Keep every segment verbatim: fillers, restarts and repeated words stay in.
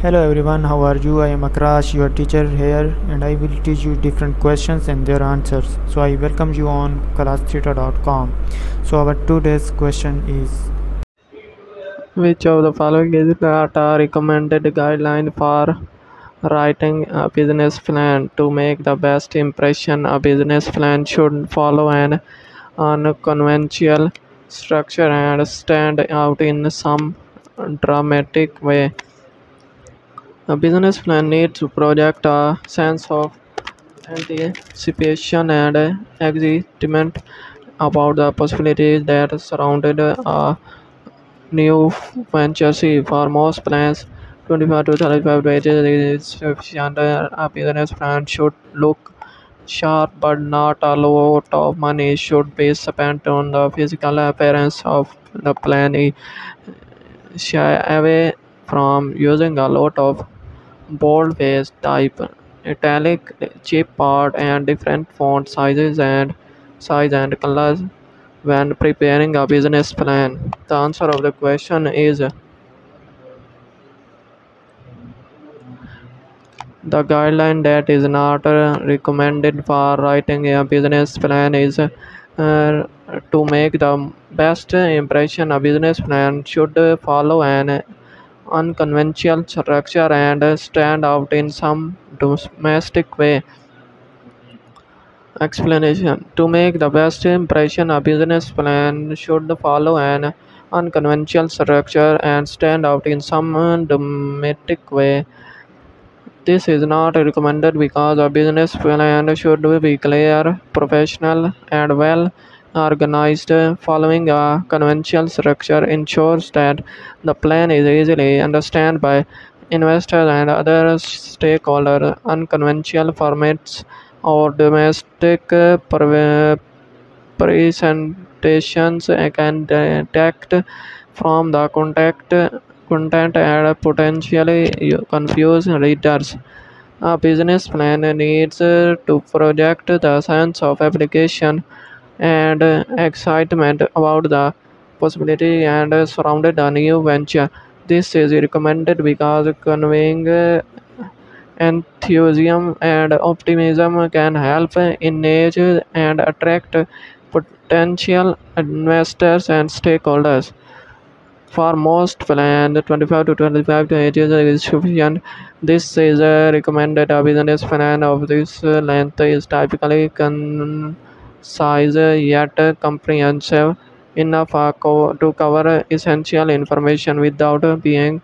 Hello everyone, how are you? I am Akrash, your teacher here, and I will teach you different questions and their answers. So I welcome you on classtheta dot com. So our today's question is: which of the following is not a recommended guideline for writing a business plan? To make the best impression, a business plan should follow an unconventional structure and stand out in some dramatic way. A business plan needs to project a sense of anticipation and excitement about the possibilities that surrounded a new venture. See, for most plans, twenty-five to thirty-five pages is sufficient. A business plan should look sharp, but not a lot of money should be spent on the physical appearance of the plan. Shy away from using a lot of bold face type, italic, cheap art, and different font sizes and size and colors when preparing a business plan. The answer of the question is the guideline that is not uh, recommended for writing a business plan is uh, to make the best impression. A business plan should follow an unconventional structure and stand out in some domestic way. Explanation: to make the best impression, a business plan should follow an unconventional structure and stand out in some domestic way. This is not recommended because a business plan should be clear, professional, and well organized. Following a conventional structure ensures that the plan is easily understood by investors and other stakeholders. Unconventional formats or domestic presentations can detract from the content content and potentially confuse readers. A business plan needs to project the sense of application and excitement about the possibility and surrounded a new venture. This is recommended because conveying enthusiasm and optimism can help engage and attract potential investors and stakeholders. For most plans, twenty-five to twenty-five pages is sufficient. This is recommended. A business plan of this length is typically con size yet comprehensive enough to cover essential information without being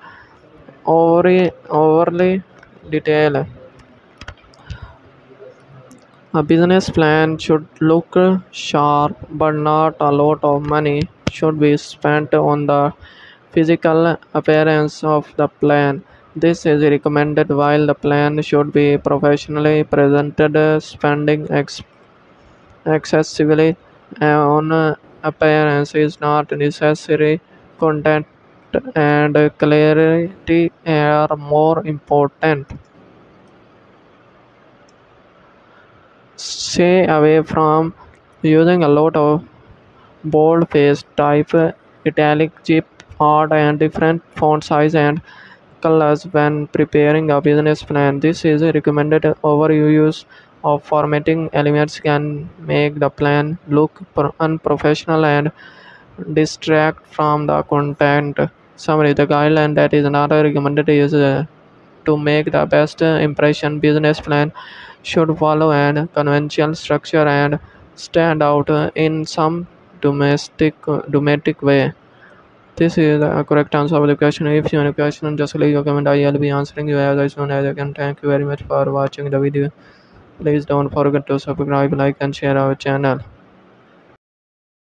overly, overly detailed. A business plan should look sharp, but not a lot of money should be spent on the physical appearance of the plan. This is recommended while the plan should be professionally presented. Spending expenses excessively on uh, appearance is not necessary. Content and clarity are more important. Stay away from using a lot of bold face type, italic, cheap art, and different font size and colors when preparing a business plan. This is recommended. Overuse of formatting elements can make the plan look unprofessional and distract from the content. Summary: the guideline that is not recommended is uh, to make the best impression. Business plan should follow an conventional structure and stand out in some domestic, domestic way. This is the correct answer of the question. If you have any question, just leave your comment. I will be answering you as soon as I can. Thank you very much for watching the video. Please don't forget to subscribe, like, and share our channel.